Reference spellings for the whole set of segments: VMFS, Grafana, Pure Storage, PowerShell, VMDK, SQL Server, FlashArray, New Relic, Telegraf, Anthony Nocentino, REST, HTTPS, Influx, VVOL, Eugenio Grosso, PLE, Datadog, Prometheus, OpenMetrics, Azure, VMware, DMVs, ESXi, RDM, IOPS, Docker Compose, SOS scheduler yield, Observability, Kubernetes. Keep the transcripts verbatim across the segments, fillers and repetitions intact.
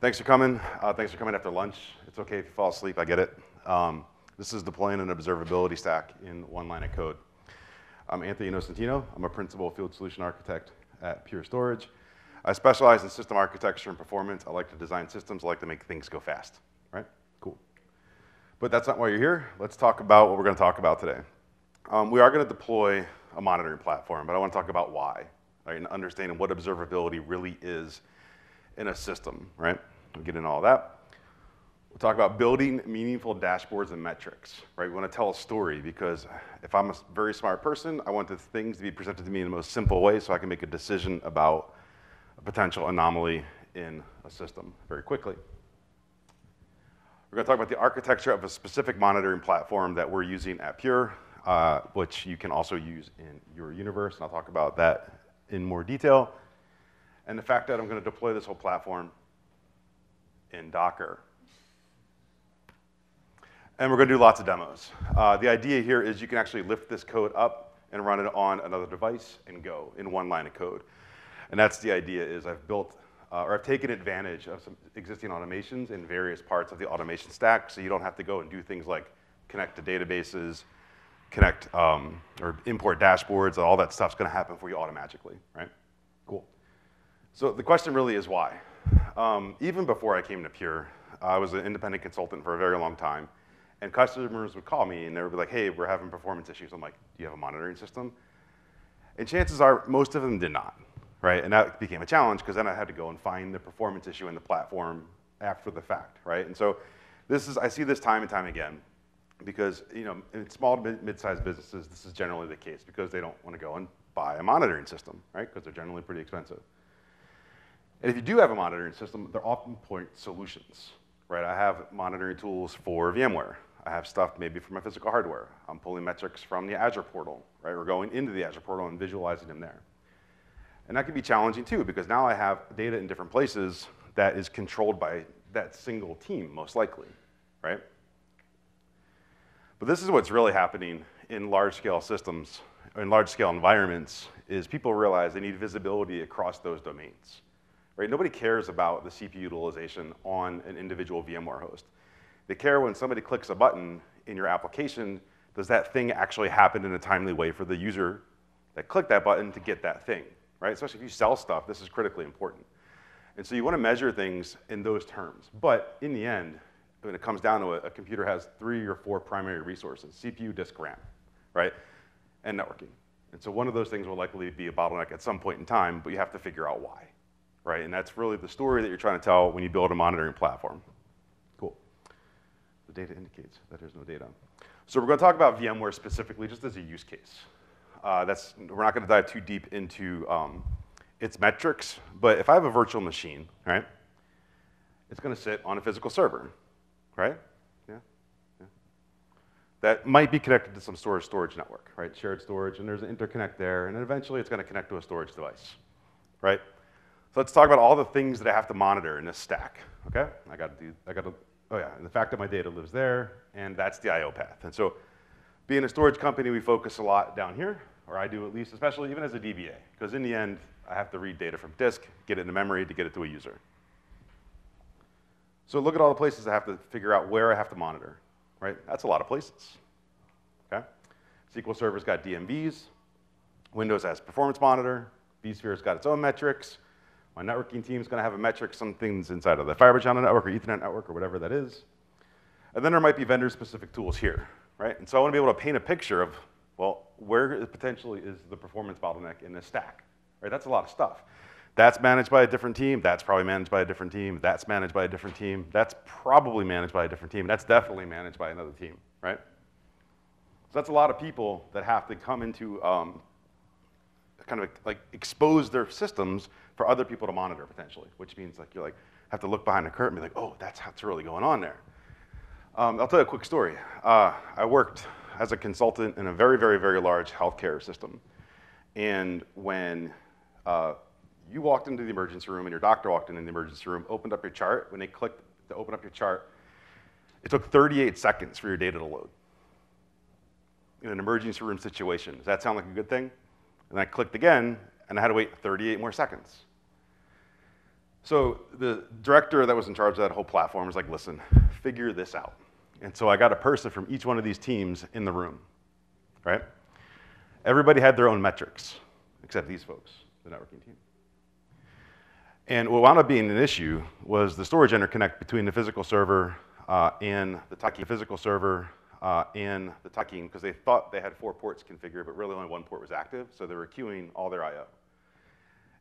Thanks for coming. Uh, thanks for coming after lunch. It's okay if you fall asleep, I get it. Um, this is deploying an observability stack in one line of code. I'm Anthony Nocentino. I'm a principal field solution architect at Pure Storage. I specialize in system architecture and performance. I like to design systems. I like to make things go fast, right? Cool. But that's not why you're here. Let's talk about what we're going to talk about today. Um, we are going to deploy a monitoring platform, but I want to talk about why, right, and understanding what observability really is in a system, right? We'll get into all that. We'll talk about building meaningful dashboards and metrics, right? We want to tell a story because if I'm a very smart person, I want the things to be presented to me in the most simple way so I can make a decision about a potential anomaly in a system very quickly. We're going to talk about the architecture of a specific monitoring platform that we're using at Pure, uh, which you can also use in your universe, and I'll talk about that in more detail. And the fact that I'm going to deploy this whole platform in Docker. And we're going to do lots of demos. Uh, the idea here is you can actually lift this code up and run it on another device and go in one line of code. And that's the idea is I've built, uh, or I've taken advantage of some existing automations in various parts of the automation stack, so you don't have to go and do things like connect to databases, connect um, or import dashboards, all that stuff's going to happen for you automatically, right? Cool. So the question really is why? Um, even before I came to Pure, I was an independent consultant for a very long time. And customers would call me and they would be like, hey, we're having performance issues. I'm like, do you have a monitoring system? And chances are most of them did not, right? And that became a challenge because then I had to go and find the performance issue in the platform after the fact, right? And so this is, I see this time and time again because, you know, in small to mid-sized businesses, this is generally the case because they don't want to go and buy a monitoring system, right? Because they're generally pretty expensive. And if you do have a monitoring system, they're often point solutions, right? I have monitoring tools for VMware. I have stuff maybe for my physical hardware. I'm pulling metrics from the Azure portal, right? We're going into the Azure portal and visualizing them there. And that can be challenging too, because now I have data in different places that is controlled by that single team, most likely, right? But this is what's really happening in large-scale systems, in large-scale environments, is people realize they need visibility across those domains, right? Nobody cares about the C P U utilization on an individual VMware host. They care when somebody clicks a button in your application, does that thing actually happen in a timely way for the user that clicked that button to get that thing, right? Especially if you sell stuff, this is critically important. And so you want to measure things in those terms. But in the end, when it comes down to it, a computer has three or four primary resources, C P U, disk, RAM, right? And networking. And so one of those things will likely be a bottleneck at some point in time, but you have to figure out why, right? And that's really the story that you're trying to tell when you build a monitoring platform. Data indicates that there's no data. So we're going to talk about VMware specifically just as a use case. Uh, that's, we're not going to dive too deep into um, its metrics, but if I have a virtual machine, right, it's going to sit on a physical server, right? Yeah, yeah. That might be connected to some sort of storage network, right? Shared storage, and there's an interconnect there, and then eventually it's going to connect to a storage device, right? So let's talk about all the things that I have to monitor in this stack, okay? I got to do, I got to Oh yeah, and the fact that my data lives there, and that's the I O path. And so being a storage company, we focus a lot down here, or I do at least, especially even as a D B A, because in the end, I have to read data from disk, get it into memory to get it to a user. So look at all the places I have to figure out where I have to monitor, right? That's a lot of places, okay? S Q L Server's got D M Vs, Windows has performance monitor, vSphere's got its own metrics. My networking team's going to have a metric, some things inside of the fiber channel network or Ethernet network or whatever that is. And then there might be vendor-specific tools here, right? And so I want to be able to paint a picture of, well, where potentially is the performance bottleneck in this stack, right? That's a lot of stuff. That's managed by a different team. That's probably managed by a different team. That's managed by a different team. That's probably managed by a different team. That's definitely managed by another team, right? So that's a lot of people that have to come into um, kind of like expose their systems for other people to monitor potentially, which means like you're like have to look behind the curtain and be like, oh, that's what's really going on there. Um, I'll tell you a quick story. Uh, I worked as a consultant in a very, very, very large healthcare system, and when uh, you walked into the emergency room and your doctor walked into the emergency room, opened up your chart. When they clicked to open up your chart, it took thirty-eight seconds for your data to load. In an emergency room situation, does that sound like a good thing? And I clicked again, and I had to wait thirty-eight more seconds. So the director that was in charge of that whole platform was like, listen, figure this out. And so I got a person from each one of these teams in the room, right? Everybody had their own metrics, except these folks, the networking team. And what wound up being an issue was the storage interconnect between the physical server uh, and the Taki physical server uh, and the Taking, because they thought they had four ports configured, but really only one port was active, so they were queuing all their I O.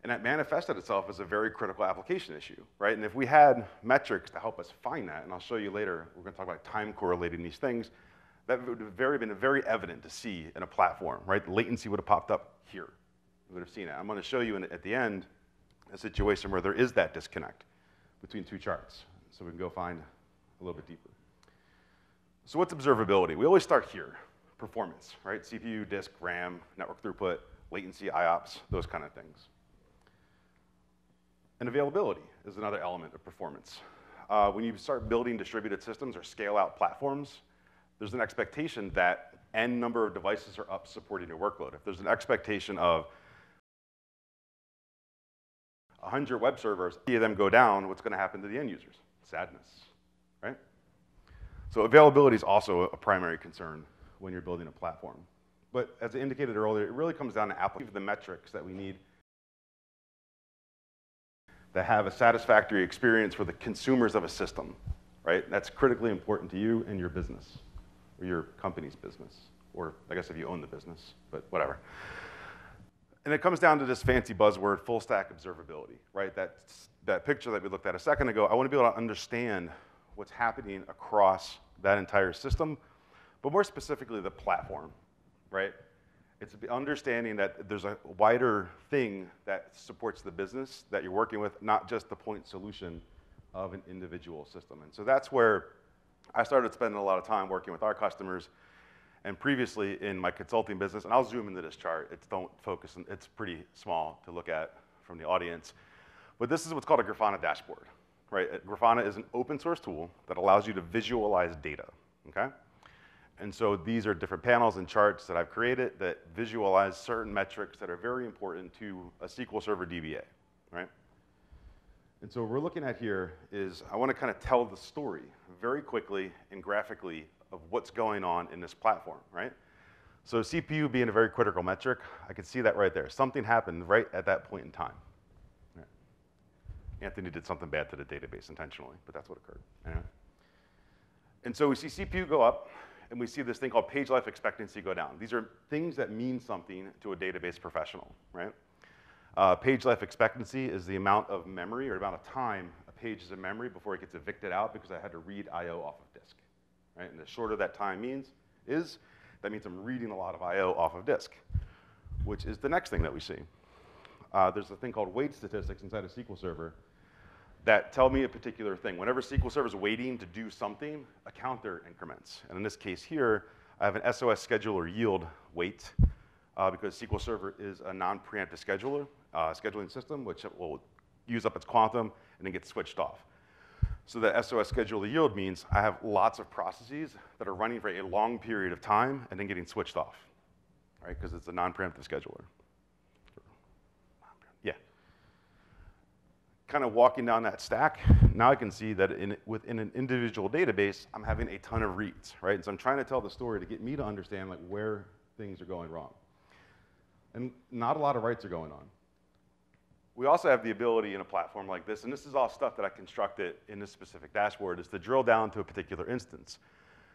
And that manifested itself as a very critical application issue, right? And if we had metrics to help us find that, and I'll show you later, we're going to talk about time correlating these things, that would have very, been very evident to see in a platform, right? The latency would have popped up here. You would have seen it. I'm going to show you in, at the end a situation where there is that disconnect between two charts. So we can go find a little bit deeper. So what's observability? We always start here. Performance, right? C P U, disk, RAM, network throughput, latency, I O P S, those kind of things. And availability is another element of performance. Uh, when you start building distributed systems or scale-out platforms, there's an expectation that n number of devices are up supporting your workload. If there's an expectation of one hundred web servers, any of them go down, what's going to happen to the end users? Sadness, right? So availability is also a primary concern when you're building a platform. But as I indicated earlier, it really comes down to application, the metrics that we need that have a satisfactory experience for the consumers of a system, right? That's critically important to you and your business, or your company's business, or I guess if you own the business, but whatever. And it comes down to this fancy buzzword, full stack observability, right? That, that picture that we looked at a second ago, I want to be able to understand what's happening across that entire system, but more specifically the platform, right? It's understanding that there's a wider thing that supports the business that you're working with, not just the point solution of an individual system. And so that's where I started spending a lot of time working with our customers and previously in my consulting business. And I'll zoom into this chart. It's don't focus, on, it's pretty small to look at from the audience. But this is what's called a Grafana dashboard, right? Grafana is an open source tool that allows you to visualize data, okay? And so these are different panels and charts that I've created that visualize certain metrics that are very important to a S Q L Server D B A, right? And so what we're looking at here is I want to kind of tell the story very quickly and graphically of what's going on in this platform, right? So C P U being a very critical metric, I could see that right there. Something happened right at that point in time. Right. Anthony did something bad to the database intentionally, but that's what occurred. Anyway. And so we see C P U go up, and we see this thing called page life expectancy go down. These are things that mean something to a database professional, right? Uh, page life expectancy is the amount of memory or amount of time a page is in memory before it gets evicted out because I had to read I O off of disk, right? And the shorter that time means is, that means I'm reading a lot of I O off of disk, which is the next thing that we see. Uh, there's a thing called wait statistics inside a S Q L Server that tell me a particular thing. Whenever S Q L Server is waiting to do something, a counter increments. And in this case here, I have an S O S scheduler yield wait uh, because S Q L Server is a non-preemptive scheduler, uh, scheduling system, which will use up its quantum and then get switched off. So the S O S scheduler yield means I have lots of processes that are running for a long period of time and then getting switched off, right? Because it's a non-preemptive scheduler. Kind of walking down that stack, now I can see that in, within an individual database, I'm having a ton of reads, right? And so I'm trying to tell the story to get me to understand like where things are going wrong. And not a lot of writes are going on. We also have the ability in a platform like this, and this is all stuff that I constructed in this specific dashboard, is to drill down to a particular instance.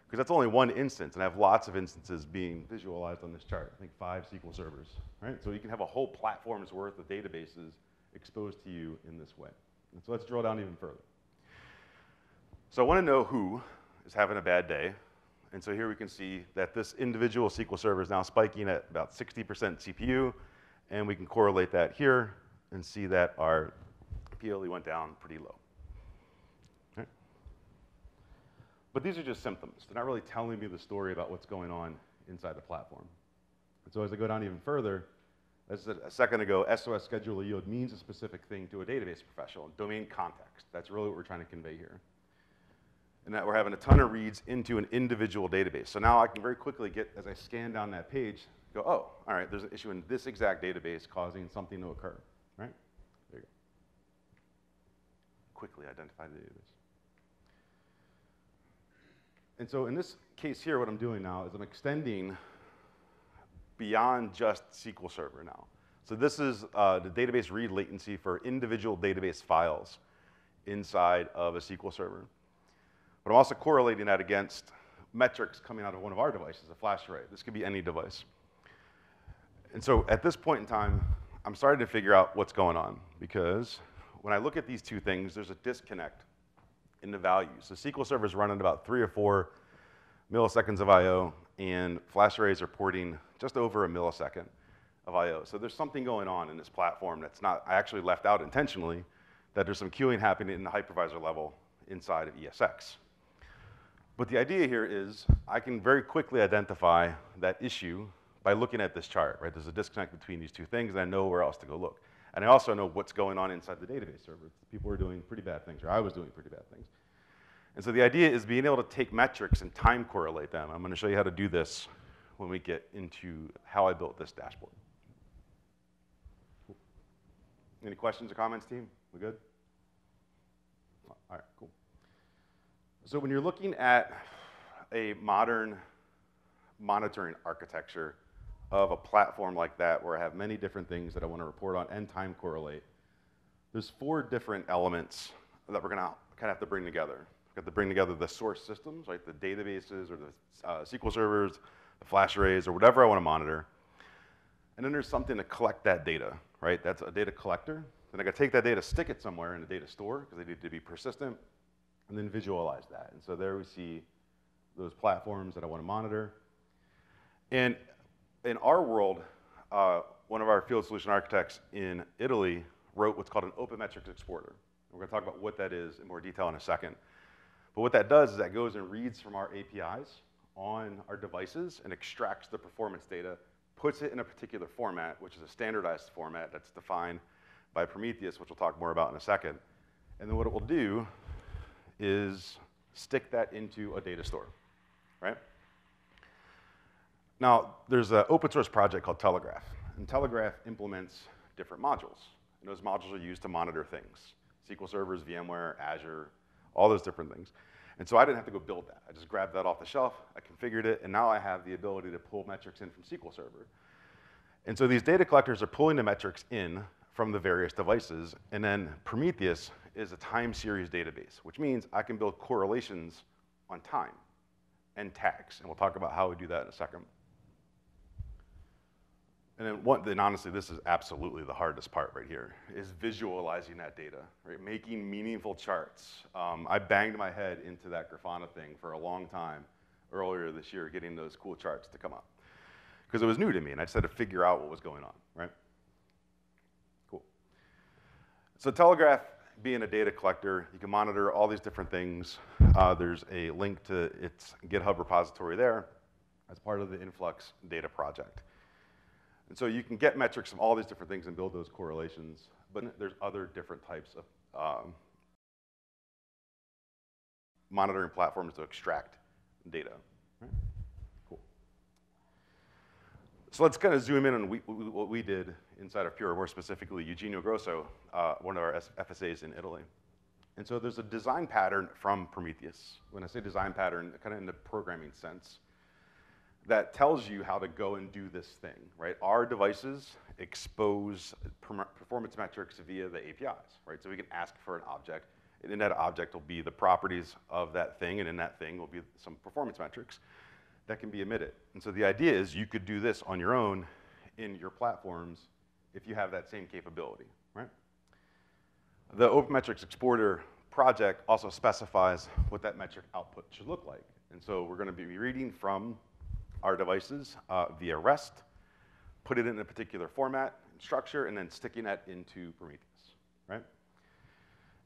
Because that's only one instance, and I have lots of instances being visualized on this chart. I think five S Q L servers, right? So you can have a whole platform's worth of databases exposed to you in this way. And so let's drill down even further. So I want to know who is having a bad day. And so here we can see that this individual S Q L Server is now spiking at about sixty percent C P U. And we can correlate that here and see that our P L E went down pretty low. Right. But these are just symptoms. They're not really telling me the story about what's going on inside the platform. And so as I go down even further, As I said a second ago, S O S scheduler yield means a specific thing to a database professional, domain context. That's really what we're trying to convey here. And that we're having a ton of reads into an individual database. So now I can very quickly get, as I scan down that page, go, oh, all right, there's an issue in this exact database causing something to occur, right? There you go. Quickly identify the database. And so in this case here, what I'm doing now is I'm extending beyond just S Q L Server now. So this is uh, the database read latency for individual database files inside of a S Q L Server. But I'm also correlating that against metrics coming out of one of our devices, a FlashArray. This could be any device. And so at this point in time, I'm starting to figure out what's going on, because when I look at these two things, there's a disconnect in the values. So S Q L Server is running about three or four milliseconds of I O, and FlashArrays are porting just over a millisecond of I O. So there's something going on in this platform that's not, I actually left out intentionally, that there's some queuing happening in the hypervisor level inside of E S X. But the idea here is I can very quickly identify that issue by looking at this chart, right? There's a disconnect between these two things, and I know where else to go look. And I also know what's going on inside the database server. People are doing pretty bad things, or I was doing pretty bad things. And so the idea is being able to take metrics and time correlate them. I'm going to show you how to do this when we get into how I built this dashboard. Cool. Any questions or comments, team? We good? All right, cool. So when you're looking at a modern monitoring architecture of a platform like that, where I have many different things that I want to report on and time correlate, there's four different elements that we're going to kind of have to bring together. We've got to bring together the source systems, like the databases or the uh, S Q L servers, the flash arrays, or whatever I want to monitor. And then there's something to collect that data, right? That's a data collector. Then I got to take that data, stick it somewhere in a data store, because they need to be persistent, and then visualize that. And so there we see those platforms that I want to monitor. And in our world, uh, one of our field solution architects in Italy wrote what's called an OpenMetrics exporter. We're going to talk about what that is in more detail in a second. But what that does is that goes and reads from our A P Is on our devices and extracts the performance data, puts it in a particular format, which is a standardized format that's defined by Prometheus, which we'll talk more about in a second. And then what it will do is stick that into a data store, right? Now, there's an open source project called Telegraf, and Telegraf implements different modules, and those modules are used to monitor things. S Q L servers, VMware, Azure, all those different things. And so I didn't have to go build that. I just grabbed that off the shelf, I configured it, and now I have the ability to pull metrics in from S Q L Server. And so these data collectors are pulling the metrics in from the various devices, and then Prometheus is a time series database, which means I can build correlations on time and tags, and we'll talk about how we do that in a second. And then, one, then honestly, this is absolutely the hardest part right here, is visualizing that data, right? Making meaningful charts. Um, I banged my head into that Grafana thing for a long time earlier this year, getting those cool charts to come up, because it was new to me, and I just had to figure out what was going on, right? Cool. So Telegraf, being a data collector, you can monitor all these different things. Uh, there's a link to its GitHub repository there as part of the Influx data project. And so you can get metrics from all these different things and build those correlations, but there's other different types of um, monitoring platforms to extract data. Right? Cool. So let's kind of zoom in on we, we, what we did inside of Pure, more specifically Eugenio Grosso, uh, one of our F S As in Italy. And so there's a design pattern from Prometheus. When I say design pattern, kind of in the programming sense, that tells you how to go and do this thing, right? Our devices expose performance metrics via the A P Is, right? So we can ask for an object, and in that object will be the properties of that thing, and in that thing will be some performance metrics that can be emitted. And so the idea is you could do this on your own in your platforms if you have that same capability, right? The OpenMetrics exporter project also specifies what that metric output should look like. And so we're gonna be reading from our devices uh, via REST, put it in a particular format and structure, and then sticking that into Prometheus, right?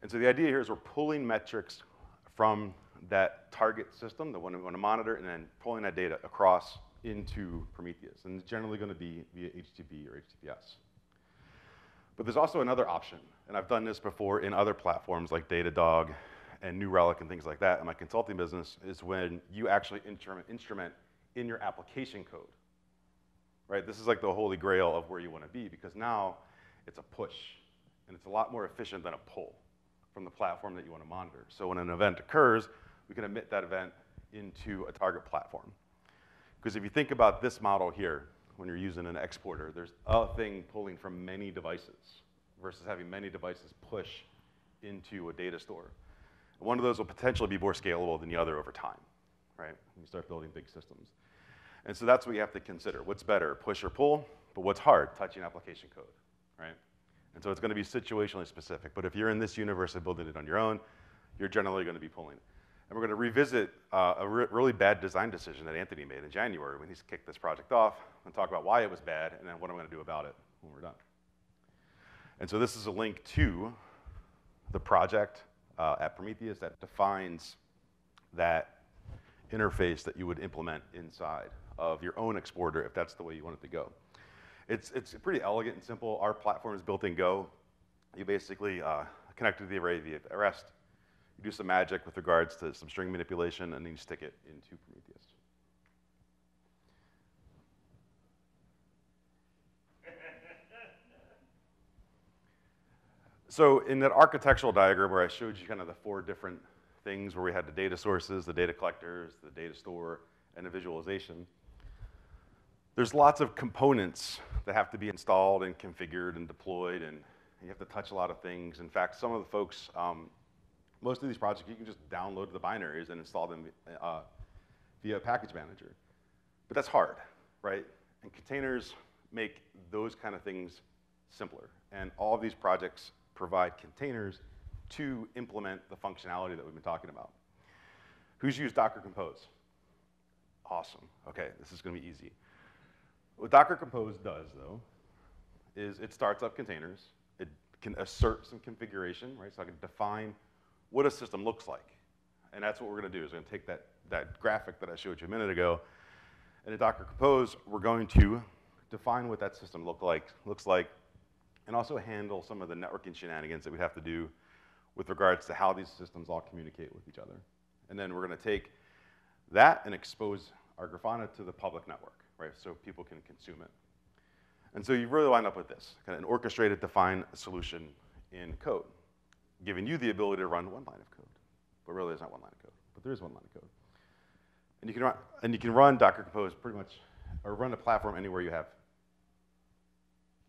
And so the idea here is we're pulling metrics from that target system, the one we want to monitor, and then pulling that data across into Prometheus, and it's generally going to be via H T T P or H T T P S. But there's also another option, and I've done this before in other platforms like Datadog and New Relic and things like that in my consulting business, is when you actually instrument in your application code. Right? This is like the holy grail of where you want to be, because now it's a push, and it's a lot more efficient than a pull from the platform that you want to monitor. So when an event occurs, we can emit that event into a target platform. Because if you think about this model here, when you're using an exporter, there's a thing pulling from many devices versus having many devices push into a data store. And one of those will potentially be more scalable than the other over time, right? When you start building big systems. And so that's what you have to consider. What's better, push or pull? But what's hard? Touching application code, right? And so it's going to be situationally specific. But if you're in this universe of building it on your own, you're generally going to be pulling it. And we're going to revisit uh, a re really bad design decision that Anthony made in January when he kicked this project off, and talk about why it was bad and then what I'm going to do about it when we're done. And so this is a link to the project uh, at Prometheus that defines that interface that you would implement inside of your own exporter if that's the way you want it to go. It's, it's pretty elegant and simple. Our platform is built in Go. You basically uh, connect to the array via REST. Do some magic with regards to some string manipulation, and then you stick it into Prometheus. So in that architectural diagram where I showed you kind of the four different things where we had the data sources, the data collectors, the data store, and the visualization, there's lots of components that have to be installed and configured and deployed, and you have to touch a lot of things. In fact, some of the folks, um, most of these projects, you can just download the binaries and install them uh, via package manager. But that's hard, right? And containers make those kind of things simpler. And all of these projects provide containers to implement the functionality that we've been talking about. Who's used Docker Compose? Awesome. OK, this is going to be easy. What Docker Compose does, though, is it starts up containers. It can assert some configuration, right? So I can define what a system looks like. And that's what we're going to do, is we're going to take that, that graphic that I showed you a minute ago, and in Docker Compose, we're going to define what that system look like, looks like, and also handle some of the networking shenanigans that we have to do with regards to how these systems all communicate with each other. And then we're going to take that and expose our Grafana to the public network, right, so people can consume it. And so you really wind up with this, kind of an orchestrated defined solution in code, giving you the ability to run one line of code. But really, there's not one line of code. But there is one line of code. And you can run, and you can run Docker Compose pretty much, or run a platform anywhere you have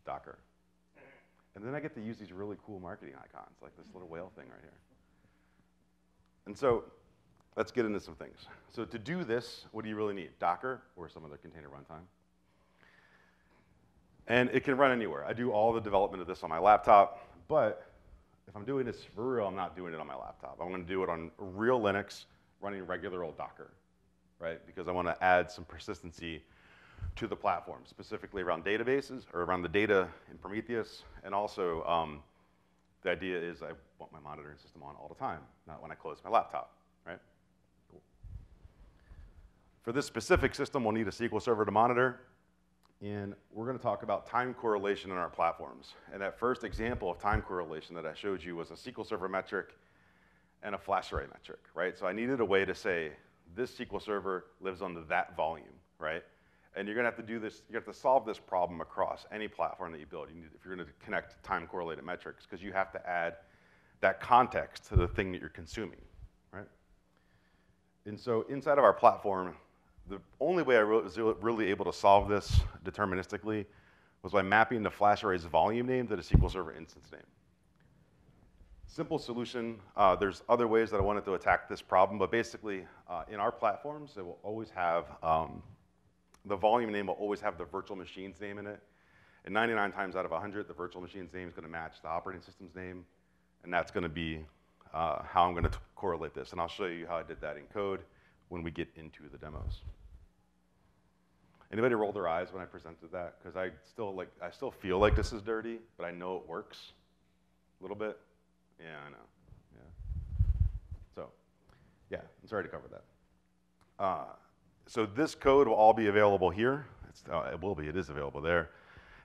Docker. And then I get to use these really cool marketing icons, like this little whale thing right here. And so let's get into some things. So to do this, what do you really need? Docker or some other container runtime. And it can run anywhere. I do all the development of this on my laptop, but if I'm doing this for real, I'm not doing it on my laptop. I'm going to do it on real Linux running regular old Docker, right? Because I want to add some persistency to the platform, specifically around databases or around the data in Prometheus. And also, um, the idea is I want my monitoring system on all the time, not when I close my laptop, right? Cool. For this specific system, we'll need a S Q L Server to monitor. And we're going to talk about time correlation in our platforms. And that first example of time correlation that I showed you was a S Q L Server metric and a FlashArray metric, right? So I needed a way to say, this S Q L Server lives on that volume, right? And you're going to have to do this, you have to solve this problem across any platform that you build. You need, if you're going to connect time correlated metrics, because you have to add that context to the thing that you're consuming, right? And so inside of our platform, the only way I was really able to solve this deterministically was by mapping the FlashArray's volume name to the S Q L Server instance name. Simple solution. Uh, there's other ways that I wanted to attack this problem, but basically uh, in our platforms, it will always have, um, the volume name will always have the virtual machine's name in it. And ninety-nine times out of one hundred, the virtual machine's name is going to match the operating system's name, and that's going to be uh, how I'm going to correlate this. And I'll show you how I did that in code when we get into the demos. Anybody roll their eyes when I presented that? Because I still like, I still feel like this is dirty, but I know it works a little bit. Yeah, I know. Yeah. So, yeah, I'm sorry to cover that. Uh, So this code will all be available here. It's, uh, it will be, it is available there.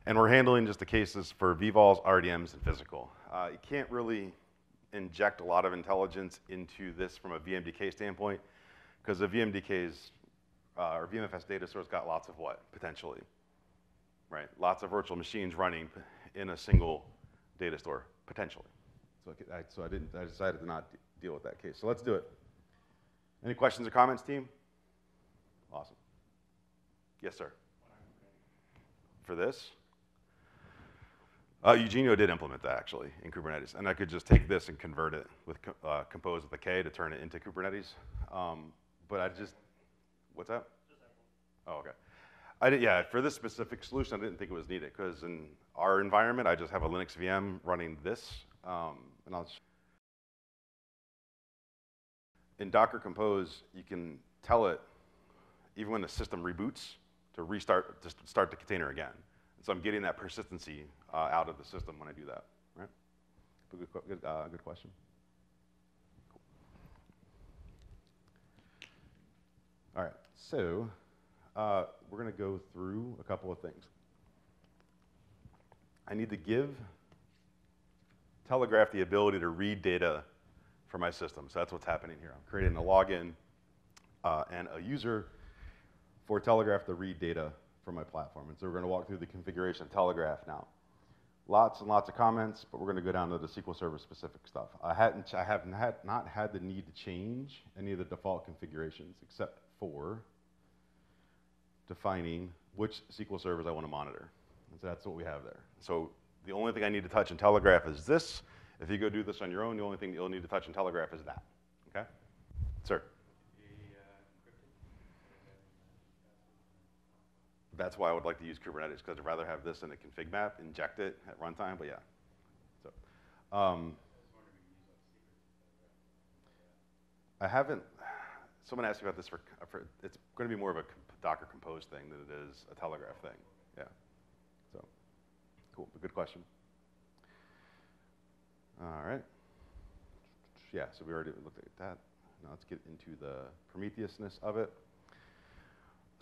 And we're handling just the cases for V vols, R D Ms, and physical. Uh, you can't really inject a lot of intelligence into this from a V M D K standpoint, because the V M D Ks, uh, or V M F S data source got lots of what, potentially, right? Lots of virtual machines running in a single data store, potentially. So I, so I, didn't, I decided to not deal with that case. So let's do it. Any questions or comments, team? Awesome. Yes, sir. For this? Uh, Eugenio did implement that, actually, in Kubernetes. And I could just take this and convert it with uh, Compose with a K to turn it into Kubernetes. Um, but I just, what's that? Oh, OK. I did, yeah, for this specific solution, I didn't think it was needed, because in our environment, I just have a Linux V M running this. Um, and I'll in Docker Compose, you can tell it, even when the system reboots, to restart, to start the container again. So I'm getting that persistency uh, out of the system when I do that, right? Good, uh, good question. Cool. All right, so uh, we're going to go through a couple of things. I need to give Telegraf the ability to read data for my system. So that's what's happening here. I'm creating a login uh, and a user for Telegraf to read data from my platform. And so we're going to walk through the configuration of Telegraf now. Lots and lots of comments, but we're going to go down to the S Q L Server specific stuff. I, hadn't, I have not, not had the need to change any of the default configurations except for defining which S Q L servers I want to monitor. And so that's what we have there. So the only thing I need to touch in Telegraf is this. If you go do this on your own, the only thing you'll need to touch in Telegraf is that. Okay? Sir? That's why I would like to use Kubernetes, because I'd rather have this in a config map, inject it at runtime, but yeah. So, um, I haven't, someone asked me about this for, for it's going to be more of a Docker Compose thing than it is a Telegraf thing. Yeah. So, cool, but good question. All right. Yeah, so we already looked at that. Now let's get into the Prometheusness of it.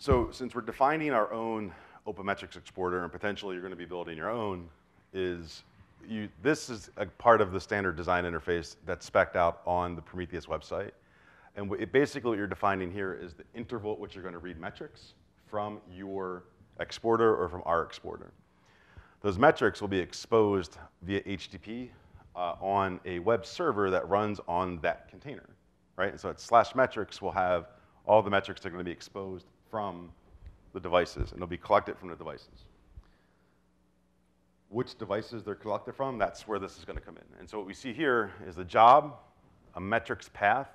So since we're defining our own OpenMetrics exporter, and potentially you're going to be building your own, is you, this is a part of the standard design interface that's spec'd out on the Prometheus website. And it basically what you're defining here is the interval at which you're going to read metrics from your exporter or from our exporter. Those metrics will be exposed via H T T P uh, on a web server that runs on that container, right? And so it's slash metrics will have all the metrics that are going to be exposed from the devices, and they'll be collected from the devices. Which devices they're collected from, that's where this is going to come in. And so what we see here is a job, a metrics path,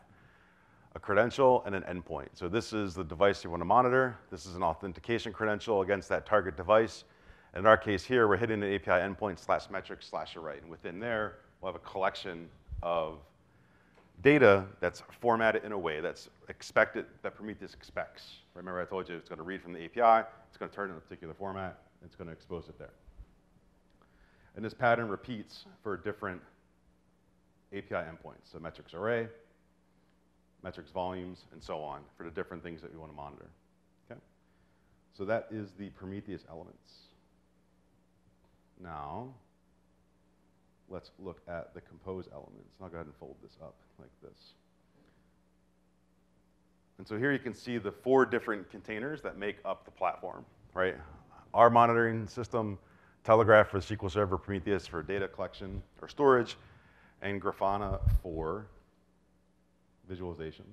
a credential, and an endpoint. So this is the device you want to monitor. This is an authentication credential against that target device. And in our case here, we're hitting an A P I endpoint slash metrics slash array. And within there, we'll have a collection of data that's formatted in a way that's expected, that Prometheus expects. Remember I told you it's going to read from the A P I, it's going to turn it in a particular format, it's going to expose it there. And this pattern repeats for different A P I endpoints, so metrics array, metrics volumes, and so on, for the different things that we want to monitor. Okay? So that is the Prometheus elements. Now, let's look at the compose elements. I'll go ahead and fold this up like this. And so here you can see the four different containers that make up the platform, right? Our monitoring system, Telegraf for S Q L Server, Prometheus for data collection or storage, and Grafana for visualization.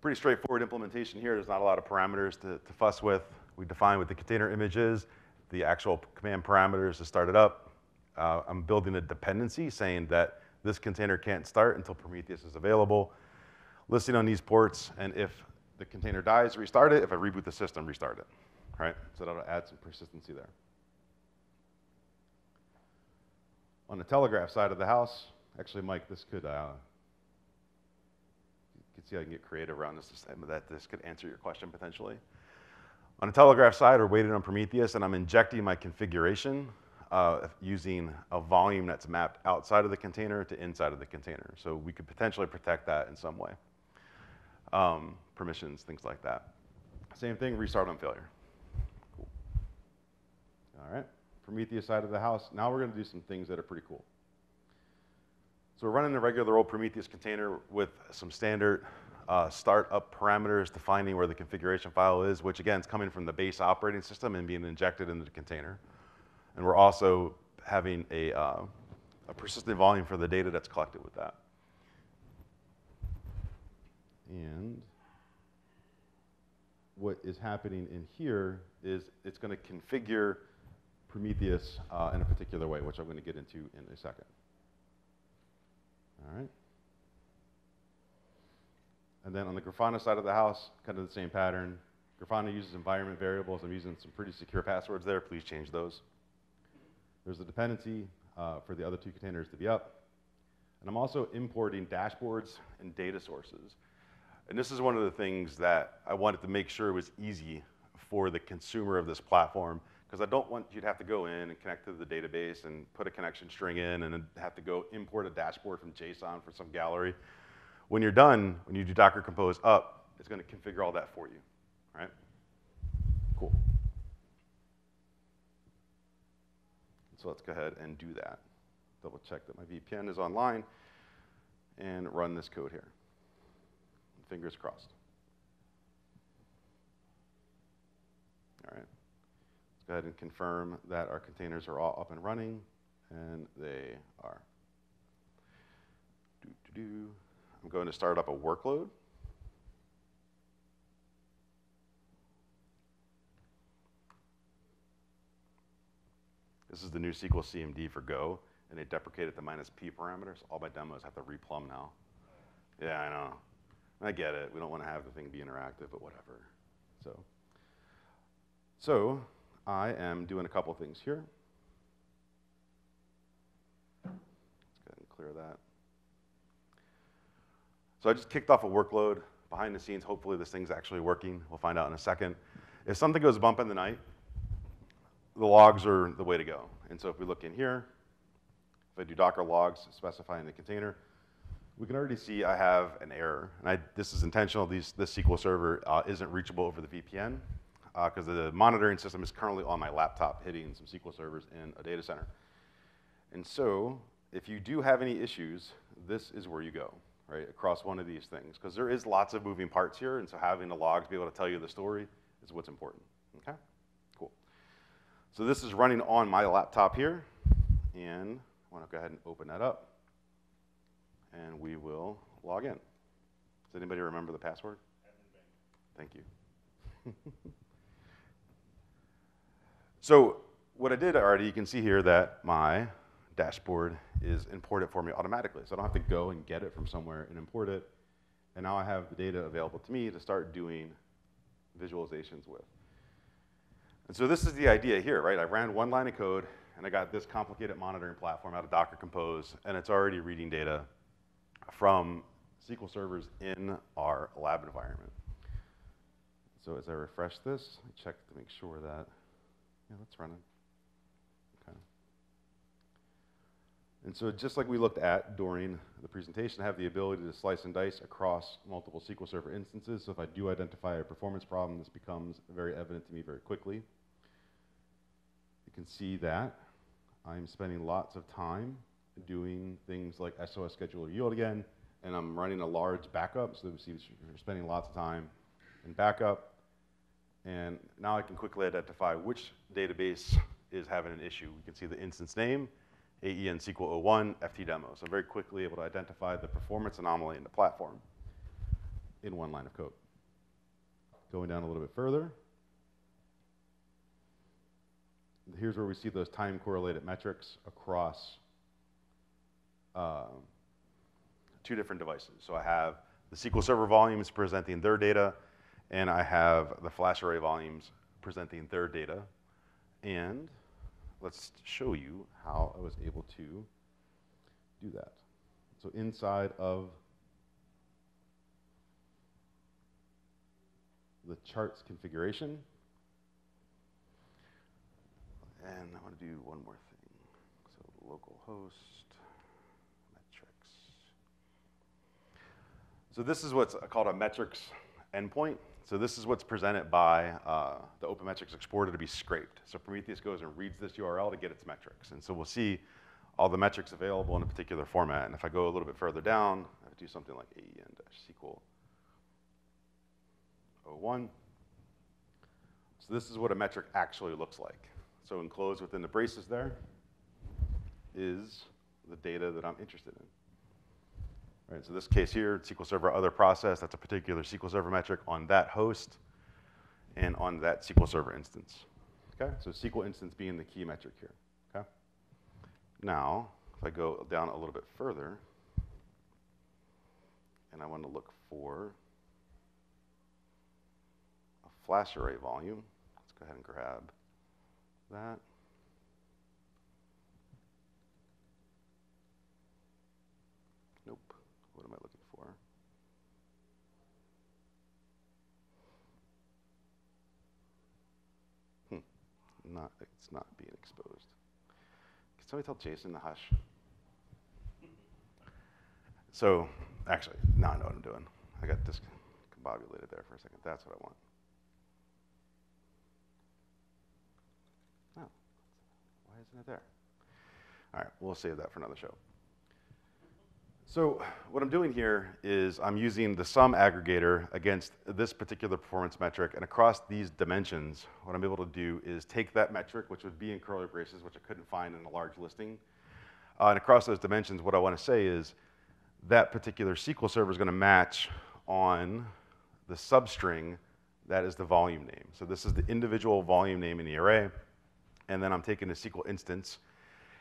Pretty straightforward implementation here. There's not a lot of parameters to, to fuss with. We define what the container image is, the actual command parameters to start it up. Uh, I'm building a dependency saying that this container can't start until Prometheus is available, listing on these ports, and if the container dies, restart it. If I reboot the system, restart it, right? So that'll add some persistency there. On the Telegraf side of the house, actually, Mike, this could, uh, you can see I can get creative around this system, that this could answer your question potentially. On the Telegraf side, we're waiting on Prometheus, and I'm injecting my configuration uh, using a volume that's mapped outside of the container to inside of the container. So we could potentially protect that in some way. um, permissions, things like that. Same thing, restart on failure. Cool. All right, Prometheus side of the house. Now we're going to do some things that are pretty cool. So we're running a regular old Prometheus container with some standard uh, startup parameters defining where the configuration file is, which again is coming from the base operating system and being injected into the container. And we're also having a, uh, a persistent volume for the data that's collected with that. And what is happening in here is it's going to configure Prometheus uh, in a particular way, which I'm going to get into in a second. All right. And then on the Grafana side of the house, kind of the same pattern. Grafana uses environment variables. I'm using some pretty secure passwords there. Please change those. There's a dependency uh, for the other two containers to be up. And I'm also importing dashboards and data sources. And this is one of the things that I wanted to make sure was easy for the consumer of this platform, because I don't want you to have to go in and connect to the database and put a connection string in and then have to go import a dashboard from JSON for some gallery. When you're done, when you do Docker Compose up, it's going to configure all that for you, all right? Cool. So let's go ahead and do that. Double check that my V P N is online and run this code here. Fingers crossed. All right. Let's go ahead and confirm that our containers are all up and running, and they are. Doo, doo, doo. I'm going to start up a workload. This is the new S Q L C M D for Go, and they deprecated the minus P parameters. All my demos have to replumb now. Yeah, I know. I get it. We don't want to have the thing be interactive, but whatever. So, so I am doing a couple things here. Let's go ahead and clear that. So I just kicked off a workload behind the scenes. Hopefully this thing's actually working. We'll find out in a second. If something goes bump in the night, the logs are the way to go. And so if we look in here, if I do Docker logs specifying the container, we can already see I have an error. And I, this is intentional. These, this S Q L Server uh, isn't reachable over the V P N because uh, the monitoring system is currently on my laptop hitting some S Q L servers in a data center. And so if you do have any issues, this is where you go, right, across one of these things. Because there is lots of moving parts here, and so having the logs be able to tell you the story is what's important. Okay? Cool. So this is running on my laptop here, and I want to go ahead and open that up. And we will log in. Does anybody remember the password? Thank you. So what I did already, you can see here that my dashboard is imported for me automatically. So I don't have to go and get it from somewhere and import it. And now I have the data available to me to start doing visualizations with. And so this is the idea here, right? I ran one line of code, and I got this complicated monitoring platform out of Docker Compose, and it's already reading data from S Q L servers in our lab environment. So as I refresh this, I check to make sure that, yeah, that's running. Okay. And so just like we looked at during the presentation, I have the ability to slice and dice across multiple S Q L Server instances. So if I do identify a performance problem, this becomes very evident to me very quickly. You can see that I'm spending lots of time doing things like S O S scheduler yield again, and I'm running a large backup, so we see we're spending lots of time in backup. And now I can quickly identify which database is having an issue. We can see the instance name, A E N S Q L oh one, F T demo. So I'm very quickly able to identify the performance anomaly in the platform in one line of code. Going down a little bit further, here's where we see those time correlated metrics across Uh, two different devices. So I have the S Q L Server volumes presenting their data, and I have the FlashArray volumes presenting their data. And let's show you how I was able to do that. So inside of the charts configuration, and I want to do one more thing. So localhost. So this is what's called a metrics endpoint. So this is what's presented by uh, the OpenMetrics exporter to be scraped. So Prometheus goes and reads this U R L to get its metrics. And so we'll see all the metrics available in a particular format. And if I go a little bit further down, I do something like A E N dash S Q L zero one. So this is what a metric actually looks like. So enclosed within the braces there is the data that I'm interested in. Right, so this case here, S Q L Server other process, that's a particular S Q L Server metric on that host and on that S Q L Server instance. Okay, so S Q L instance being the key metric here. Okay. Now, if I go down a little bit further, and I want to look for a FlashArray volume, let's go ahead and grab that. Not, it's not being exposed. Can somebody tell Jason to hush? So, actually, now I know what I'm doing. I got discombobulated there for a second. That's what I want. No. Why isn't it there? All right, we'll save that for another show. So what I'm doing here is I'm using the sum aggregator against this particular performance metric, and across these dimensions, what I'm able to do is take that metric, which would be in curly braces, which I couldn't find in a large listing, uh, and across those dimensions, what I want to say is that particular S Q L Server is going to match on the substring that is the volume name. So this is the individual volume name in the array, and then I'm taking a S Q L instance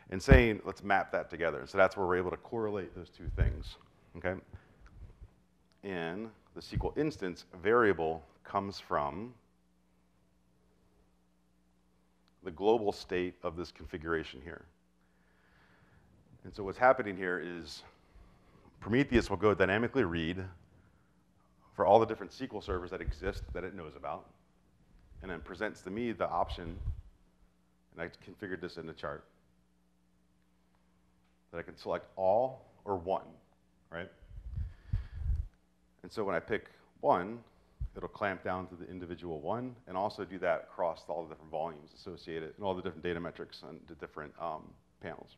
and saying, let's map that together. So that's where we're able to correlate those two things, okay? And the S Q L instance variable comes from the global state of this configuration here. And so what's happening here is Prometheus will go dynamically read for all the different S Q L servers that exist that it knows about, and then presents to me the option, and I configured this in the chart, that I can select all or one, right? And so when I pick one, it'll clamp down to the individual one and also do that across all the different volumes associated and all the different data metrics and the different um, panels.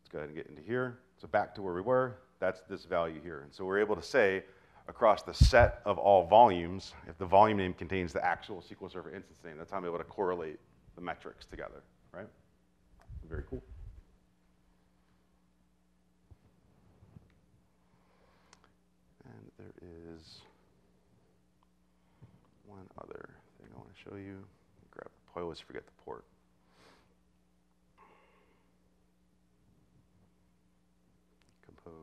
Let's go ahead and get into here. So back to where we were, that's this value here. And so we're able to say across the set of all volumes, if the volume name contains the actual S Q L Server instance name, that's how I'm able to correlate the metrics together, right? Very cool. There is one other thing I want to show you. Grab the port. I always forget the port. Compose.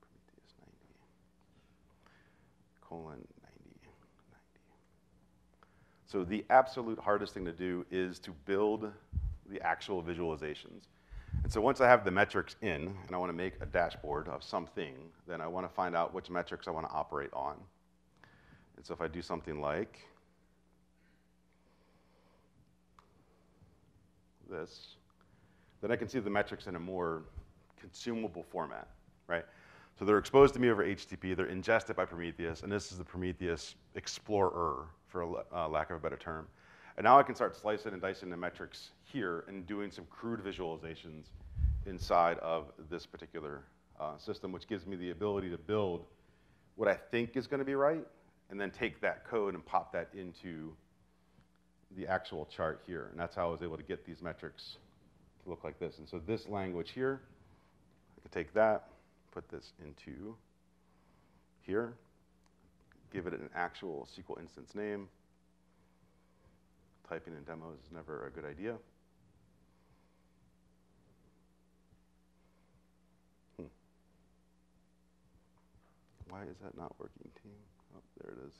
Prometheus ninety. Colon ninety. ninety. So the absolute hardest thing to do is to build the actual visualizations. And so once I have the metrics in, and I want to make a dashboard of something, then I want to find out which metrics I want to operate on. And so if I do something like this, then I can see the metrics in a more consumable format, right? So they're exposed to me over H T T P, they're ingested by Prometheus, and this is the Prometheus Explorer, for uh, lack of a better term. And now I can start slicing and dicing the metrics here and doing some crude visualizations inside of this particular uh, system, which gives me the ability to build what I think is going to be right, and then take that code and pop that into the actual chart here. And that's how I was able to get these metrics to look like this. And so this language here, I could take that, put this into here, give it an actual S Q L instance name. Typing in demos is never a good idea. Hmm. Why is that not working, team? Oh, there it is.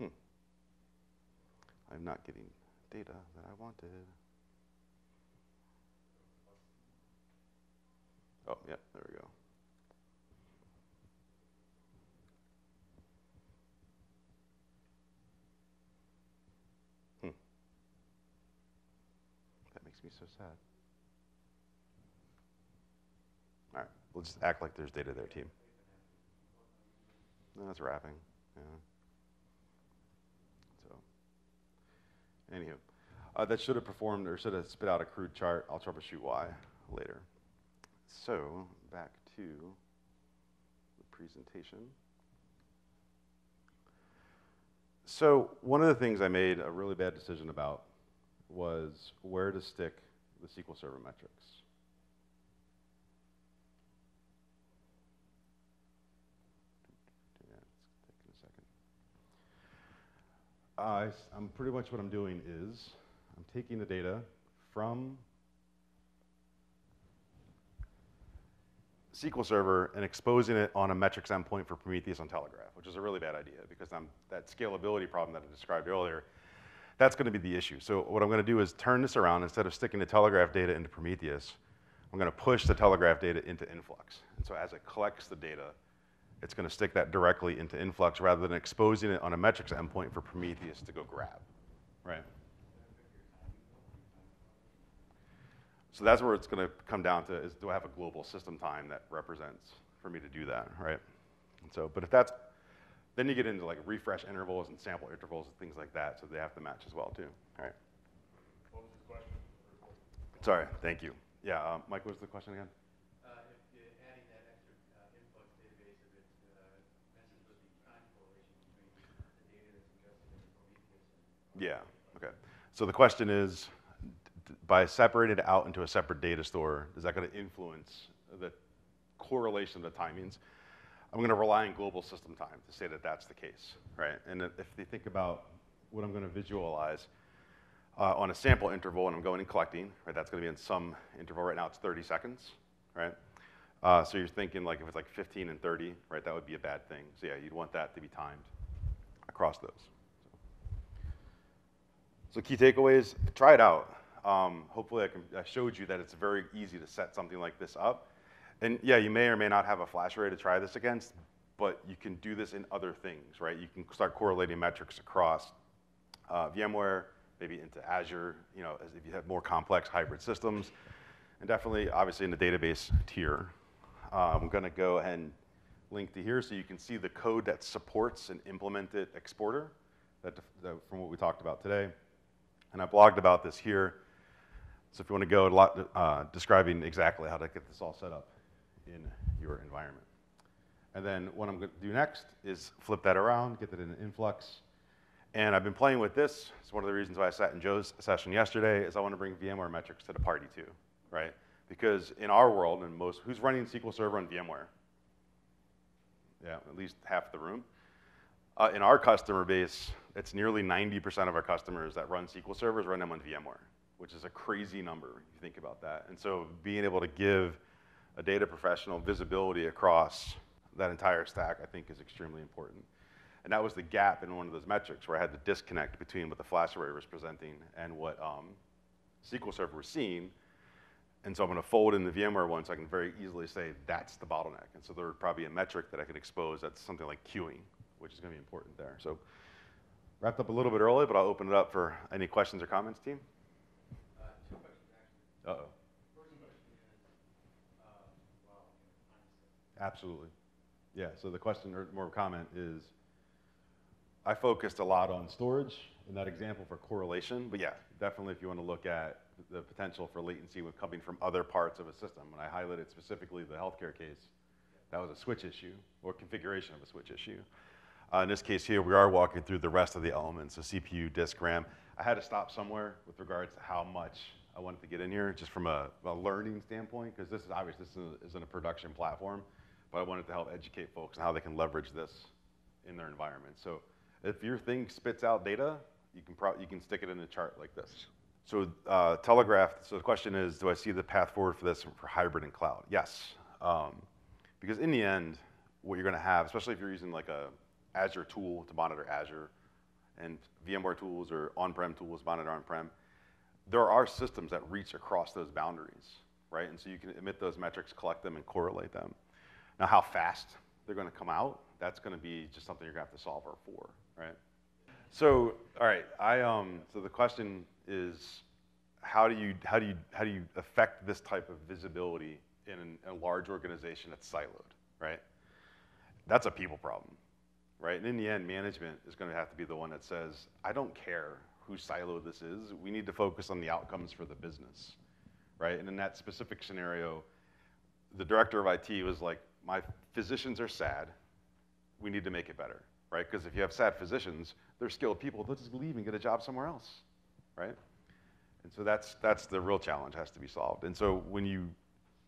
Hmm. I'm not getting data that I wanted. Oh, yeah, there we go. so sad. All right, we'll just act like there's data there, team. No, that's wrapping. Yeah. So, anywho, uh, that should have performed or should have spit out a crude chart. I'll troubleshoot why later. So back to the presentation. So one of the things I made a really bad decision about was where to stick the S Q L Server metrics. Uh, I'm pretty much what I'm doing is I'm taking the data from S Q L Server and exposing it on a metrics endpoint for Prometheus on Telegraf, which is a really bad idea because I'm, that scalability problem that I described earlier, that's going to be the issue. So what I'm going to do is turn this around. Instead of sticking the Telegraf data into Prometheus, I'm going to push the Telegraf data into Influx. And so as it collects the data, it's going to stick that directly into Influx rather than exposing it on a metrics endpoint for Prometheus to go grab, right? So that's where it's going to come down to is do I have a global system time that represents for me to do that, right? And so, but if that's, then you get into like refresh intervals and sample intervals and things like that, so they have to match as well too, all right? What was the question? Sorry, thank you. Yeah, uh, Mike, what was the question again? Yeah, okay. So the question is, by separating it out into a separate data store, is that going to influence the correlation of the timings? I'm going to rely on global system time to say that that's the case, right? And if you think about what I'm going to visualize uh, on a sample interval, and I'm going and collecting, right? That's going to be in some interval. Right now it's thirty seconds, right? Uh, so you're thinking like if it's like fifteen and thirty, right? That would be a bad thing. So yeah, you'd want that to be timed across those. So key takeaways, try it out. Um, hopefully I, can, I showed you that it's very easy to set something like this up. And yeah, you may or may not have a FlashArray to try this against, but you can do this in other things, right? You can start correlating metrics across uh, VMware, maybe into Azure, you know, as if you have more complex hybrid systems, and definitely, obviously, in the database tier. Uh, I'm gonna go ahead and link to here so you can see the code that supports an implemented exporter that, that from what we talked about today. And I blogged about this here. So if you want to go, a lot uh, describing exactly how to get this all set up in your environment. And then what I'm going to do next is flip that around, get that in an Influx. And I've been playing with this. It's one of the reasons why I sat in Joe's session yesterday is I want to bring VMware metrics to the party too, right? Because in our world, and most, who's running S Q L Server on VMware? Yeah, at least half the room. Uh, in our customer base, it's nearly ninety percent of our customers that run S Q L servers run them on VMware, which is a crazy number if you think about that. And so being able to give a data professional visibility across that entire stack, I think, is extremely important. And that was the gap in one of those metrics where I had the disconnect between what the FlashArray was presenting and what um, S Q L Server was seeing. And so I'm going to fold in the VMware one so I can very easily say that's the bottleneck. And so there would probably be a metric that I could expose that's something like queuing, which is going to be important there. So wrapped up a little bit early, but I'll open it up for any questions or comments, team. Uh, two questions, actually. Uh-oh. First question is, uh, well, absolutely. Yeah, so the question or more comment is, I focused a lot on storage in that example for correlation, but yeah, definitely if you want to look at the potential for latency when coming from other parts of a system, and I highlighted specifically the healthcare case, that was a switch issue, or configuration of a switch issue. Uh, in this case here, we are walking through the rest of the elements, so C P U, disk, RAM. I had to stop somewhere with regards to how much I wanted to get in here, just from a, a learning standpoint, because this is obvious, this isn't a production platform, but I wanted to help educate folks on how they can leverage this in their environment. So if your thing spits out data, you can, pro you can stick it in a chart like this. So uh, Telegraf, so the question is, do I see the path forward for this for hybrid and cloud? Yes, um, because in the end, what you're gonna have, especially if you're using like a Azure tool to monitor Azure, and VMware tools or on-prem tools monitor on-prem, there are systems that reach across those boundaries, right? And so you can emit those metrics, collect them, and correlate them. Now, how fast they're going to come out, that's going to be just something you're going to have to solve for, right? So, all right, I, um, so the question is, how do you how do you how do you affect this type of visibility in, an, in a large organization that's siloed, right? That's a people problem, right? And in the end, management is going to have to be the one that says, I don't care who siloed this is. We need to focus on the outcomes for the business, right? And in that specific scenario, the director of I T was like, my physicians are sad. We need to make it better, right? Because if you have sad physicians, they're skilled people. They'll just leave and get a job somewhere else, right? And so that's, that's the real challenge has to be solved. And so when you,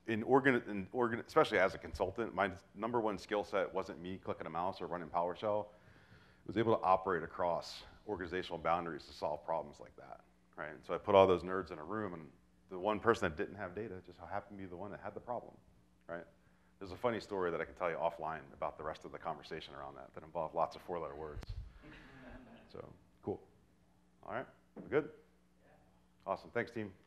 in organ, in organ, especially as a consultant, my number one skill set wasn't me clicking a mouse or running PowerShell. I was able to operate across organizational boundaries to solve problems like that, right? And so I put all those nerds in a room, and the one person that didn't have data just happened to be the one that had the problem, right? There's a funny story that I can tell you offline about the rest of the conversation around that that involved lots of four-letter words. So, cool. All right, we're good? Awesome, thanks team.